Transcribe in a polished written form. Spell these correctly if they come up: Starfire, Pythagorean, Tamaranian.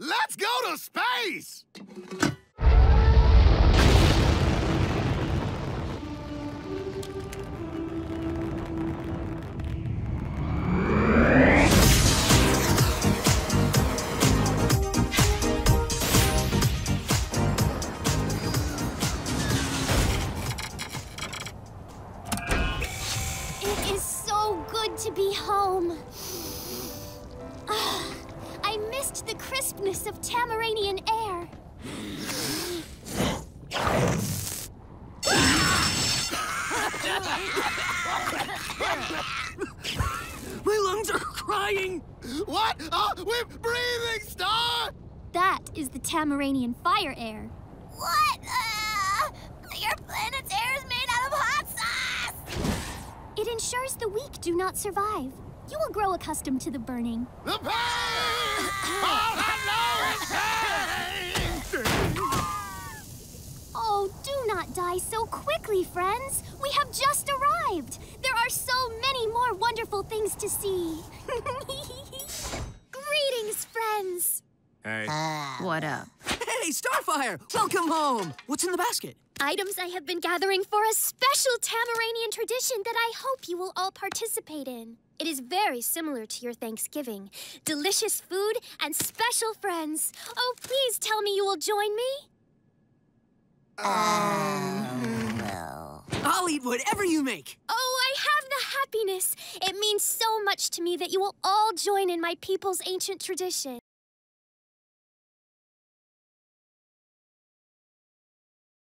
Let's go to space! It is so good to be home. The crispness of Tamaranian air. My lungs are crying. What? Oh, we're breathing, Star! That is the Tamaranian fire air. What? Your planet's air is made out of hot sauce! It ensures the weak do not survive. You will grow accustomed to the burning. The pain! All I know is pain! Oh, do not die so quickly, friends. We have just arrived. There are so many more wonderful things to see. Greetings, friends. Hey. What up? Hey, Starfire! Welcome home! What's in the basket? Items I have been gathering for a special Tamaranian tradition that I hope you will all participate in. It is very similar to your Thanksgiving. Delicious food and special friends. Oh, please tell me you will join me. No. I'll eat whatever you make. Oh, I have the happiness. It means so much to me that you will all join in my people's ancient tradition.